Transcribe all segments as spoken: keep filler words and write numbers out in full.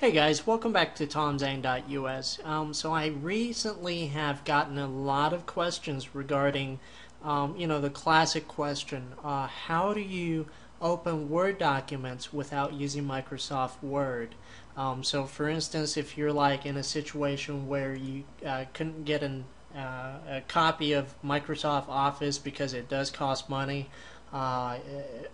Hey guys, welcome back to Tom Zhang dot U S. Um, so I recently have gotten a lot of questions regarding, um, you know, the classic question, uh, how do you open Word documents without using Microsoft Word? Um, so for instance, if you're like in a situation where you uh, couldn't get an, uh, a copy of Microsoft Office because it does cost money, uh,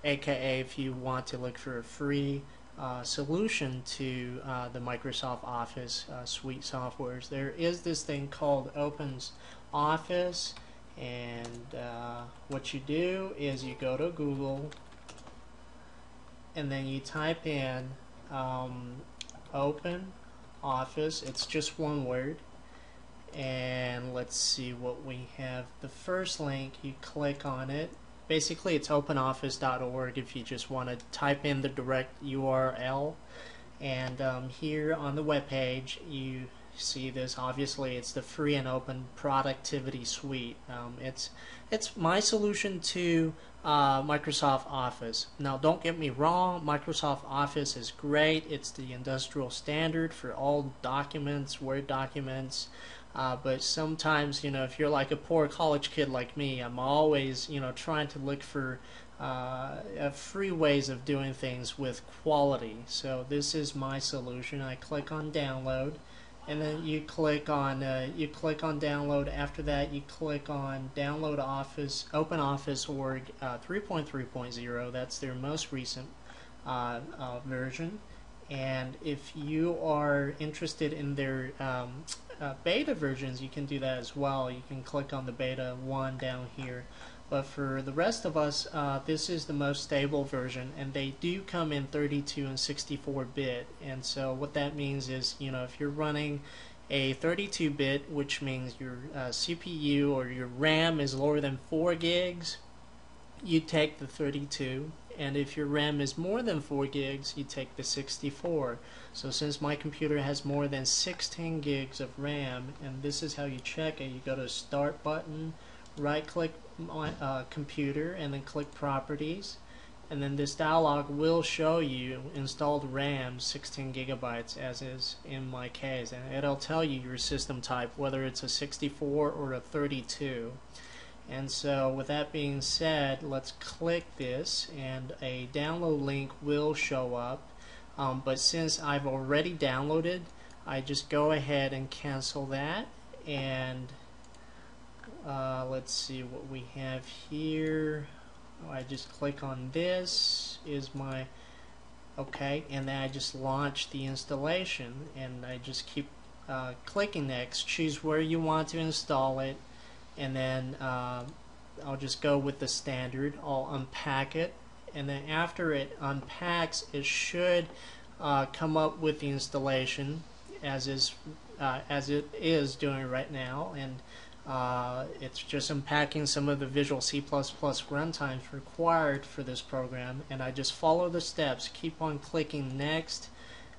aka if you want to look for a free Uh, solution to uh, the Microsoft Office uh, suite softwares. There is this thing called OpenOffice, and uh, what you do is you go to Google and then you type in um, OpenOffice. It's just one word, and let's see what we have. The first link, you click on it. Basically, it's open office dot org if you just want to type in the direct U R L. And um, here on the web page, you see this. Obviously, it's the free and open productivity suite. Um, it's it's my solution to uh, Microsoft Office. Now, don't get me wrong. Microsoft Office is great. It's the industrial standard for all documents, Word documents. Uh, but sometimes, you know, if you're like a poor college kid like me, I'm always, you know, trying to look for uh, free ways of doing things with quality. So this is my solution. I click on download, and then you click on uh, you click on download. After that, you click on download Office, OpenOffice org uh, three point three point zero. That's their most recent uh, uh, version. And if you are interested in their um, uh, beta versions, you can do that as well. You can click on the beta one down here. But for the rest of us, uh, this is the most stable version, and they do come in thirty-two and sixty-four bit. And so what that means is, you know, if you're running a thirty-two bit, which means your uh, C P U or your RAM is lower than four gigs, you take the thirty-two. And if your RAM is more than four gigs, you take the sixty-four. So since my computer has more than sixteen gigs of RAM, and this is how you check it, you go to Start button, right click on uh, Computer, and then click Properties. And then this dialog will show you installed RAM sixteen gigabytes, as is in my case. And it'll tell you your system type, whether it's a sixty-four or a thirty-two. And so with that being said, let's click this and a download link will show up, um, but since I've already downloaded, I just go ahead and cancel that. And uh, let's see what we have here. I just click on this is my okay, and then I just launch the installation, and I just keep uh, clicking next, choose where you want to install it. And then uh, I'll just go with the standard. I'll unpack it, and then after it unpacks, it should uh, come up with the installation as is uh, as it is doing right now. And uh, it's just unpacking some of the Visual C plus plus runtimes required for this program. And I just follow the steps, keep on clicking next,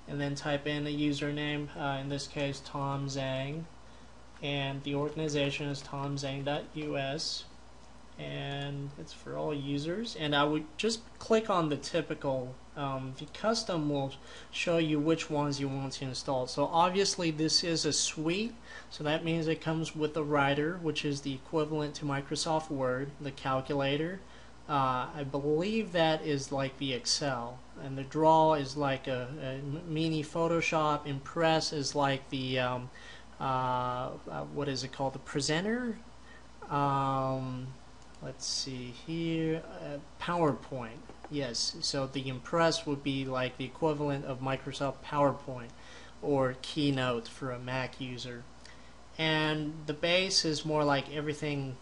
and then type in a username. Uh, in this case, Tom Zhang. And the organization is Tom Zane dot U S, and it's for all users. And I would just click on the typical. Um, the custom will show you which ones you want to install. So obviously this is a suite, so that means it comes with a writer, which is the equivalent to Microsoft Word, the calculator. Uh, I believe that is like the Excel, and the Draw is like a, a mini Photoshop. Impress is like the um, Uh, what is it called? The presenter. Um, let's see here. Uh, PowerPoint. Yes. So the Impress would be like the equivalent of Microsoft PowerPoint or Keynote for a Mac user. And the base is more like everything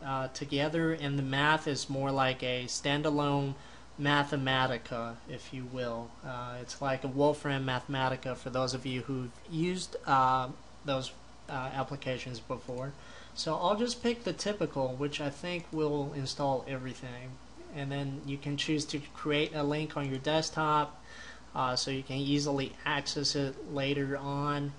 uh, together, and the math is more like a standalone Mathematica, if you will. Uh, it's like a Wolfram Mathematica for those of you who've used Uh, those uh, applications before. So I'll just pick the typical, which I think will install everything. And then you can choose to create a link on your desktop uh, so you can easily access it later on.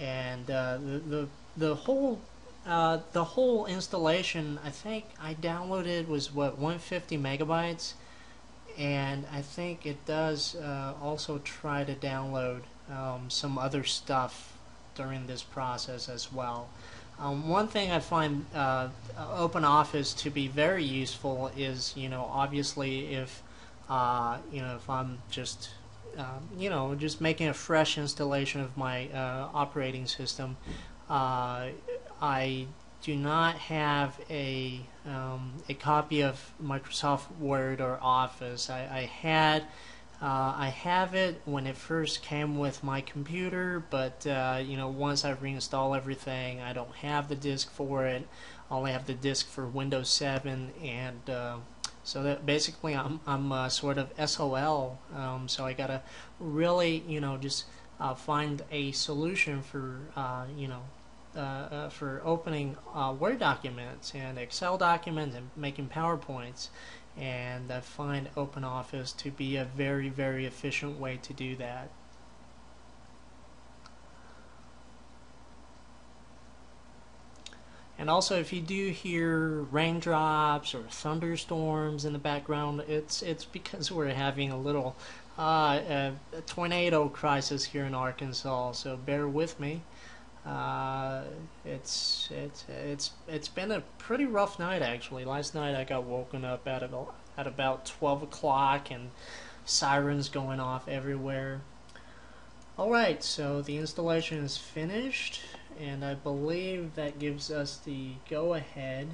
And uh, the, the the whole uh, the whole installation, I think I downloaded was what, one hundred fifty megabytes, and I think it does uh, also try to download um, some other stuff during this process as well. Um, one thing I find uh, OpenOffice to be very useful is, you know, obviously if uh, you know, if I'm just uh, you know, just making a fresh installation of my uh, operating system, uh, I do not have a um, a copy of Microsoft Word or Office. I, I had uh, I have it when it first came with my computer, but uh, you know, once I reinstall everything, I don't have the disk for it. I only have the disk for Windows seven, and uh, so that basically I'm I'm uh, sort of S O L. Um, so I gotta really, you know, just uh, find a solution for uh, you know. Uh, uh, for opening uh, Word documents and Excel documents and making PowerPoints, and I find OpenOffice to be a very, very efficient way to do that. And also, if you do hear raindrops or thunderstorms in the background, it's it's because we're having a little uh, a tornado crisis here in Arkansas, so bear with me. Uh, it's it's it's it's been a pretty rough night actually. Last night I got woken up at about at about twelve o'clock and sirens going off everywhere. All right, so the installation is finished, and I believe that gives us the go ahead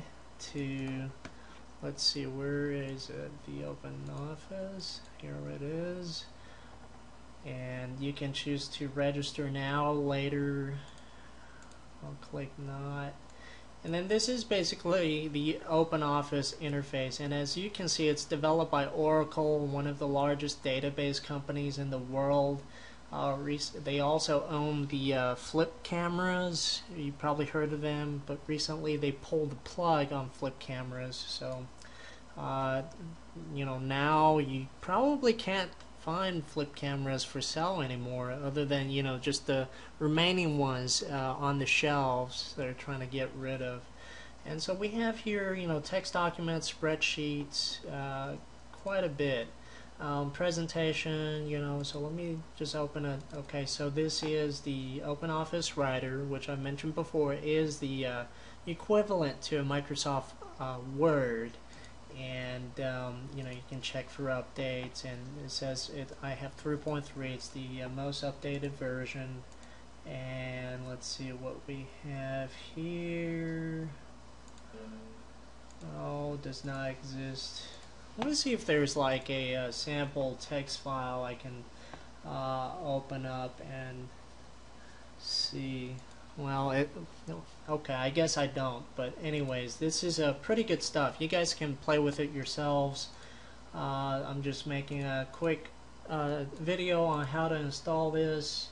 to, let's see, where is it? The OpenOffice. Here it is, and you can choose to register now, later. I'll click not, and then this is basically the OpenOffice interface, and as you can see, it's developed by Oracle, one of the largest database companies in the world. Uh, they also own the uh, flip cameras. You probably heard of them, but recently they pulled the plug on flip cameras, so uh, you know, now you probably can't find flip cameras for sale anymore, other than, you know, just the remaining ones uh, on the shelves they're trying to get rid of. And so we have here, you know, text documents, spreadsheets, uh, quite a bit, um, presentation, you know. So let me just open it. Okay, so this is the OpenOffice Writer, which I mentioned before is the uh, equivalent to a Microsoft uh, Word. And um, you know, you can check for updates, and it says it. I have three point three. It's the uh, most updated version. And let's see what we have here. Oh, does not exist. Let me see if there's like a uh, sample text file I can uh, open up and see. Well, it, okay, I guess I don't, but anyways, this is a uh, pretty good stuff. You guys can play with it yourselves. Uh, I'm just making a quick uh, video on how to install this,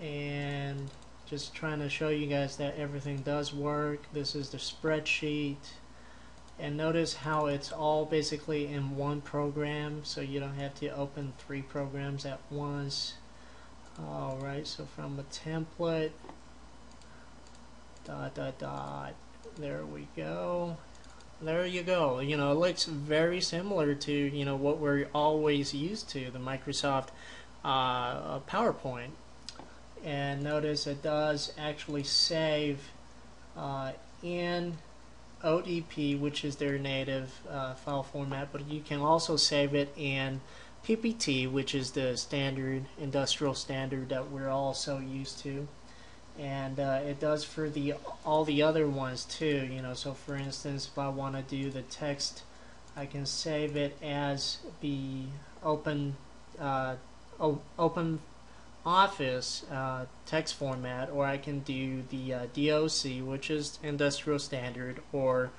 and just trying to show you guys that everything does work. This is the spreadsheet, and notice how it's all basically in one program, so you don't have to open three programs at once. Alright, so from the template, dot dot dot, there we go, there you go. You know, it looks very similar to, you know, what we're always used to, the Microsoft uh, PowerPoint. And notice it does actually save uh, in O D P, which is their native uh, file format, but you can also save it in P P T, which is the standard industrial standard that we're all so used to. And uh, it does for the all the other ones too, you know. So for instance, if I want to do the text, I can save it as the open uh, open office uh, text format, or I can do the uh, D O C, which is industrial standard, or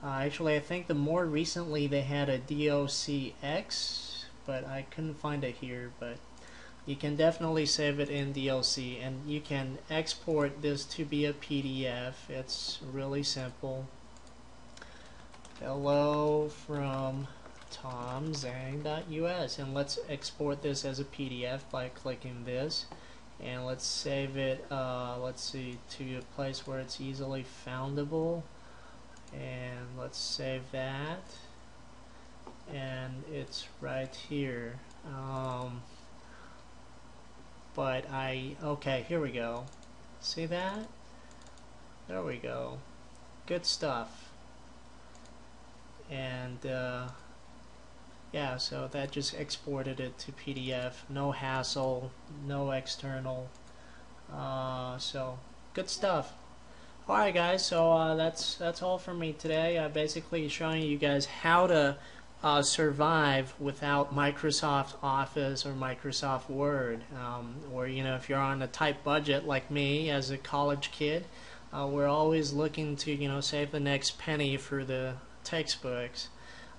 uh, actually I think the more recently they had a D O C X, but I couldn't find it here. But you can definitely save it in D L C, and you can export this to be a P D F. It's really simple. Hello from Tom Zhang dot U S, and let's export this as a P D F by clicking this, and let's save it. Uh, let's see, to a place where it's easily foundable, and let's save that. and it's right here. Um, but I, okay, here we go. See that? There we go. Good stuff. And uh, yeah, so that just exported it to P D F. No hassle, no external. Uh, so good stuff. Alright guys, so uh, that's that's all for me today. I'm uh, basically showing you guys how to uh, survive without Microsoft Office or Microsoft Word, um, or you know, if you're on a tight budget like me as a college kid, uh, we're always looking to you know save the next penny for the textbooks.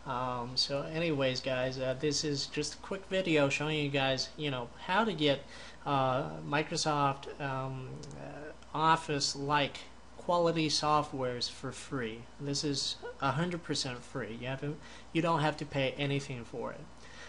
Um, so anyways guys, uh, this is just a quick video showing you guys you know how to get uh, Microsoft um, uh, Office-like quality softwares for free. This is one hundred percent free. You have to, you don't have to pay anything for it.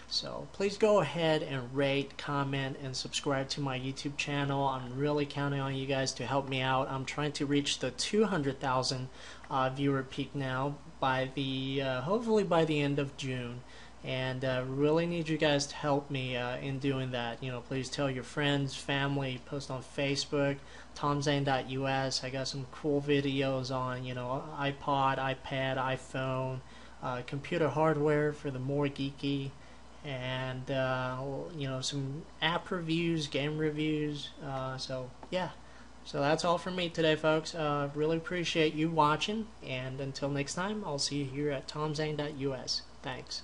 So please go ahead and rate, comment, and subscribe to my YouTube channel. I'm really counting on you guys to help me out. I'm trying to reach the two hundred thousand uh, viewer peak now by the uh, hopefully by the end of June, and uh, really need you guys to help me uh, in doing that. You know, please tell your friends, family, post on Facebook, Tom Zane dot U S. I got some cool videos on, you know, iPod, iPad, iPhone, uh, computer hardware for the more geeky, and, uh, you know, some app reviews, game reviews. Uh, so, yeah. So that's all for me today, folks. Uh, really appreciate you watching, and until next time, I'll see you here at Tom Zane dot U S. Thanks.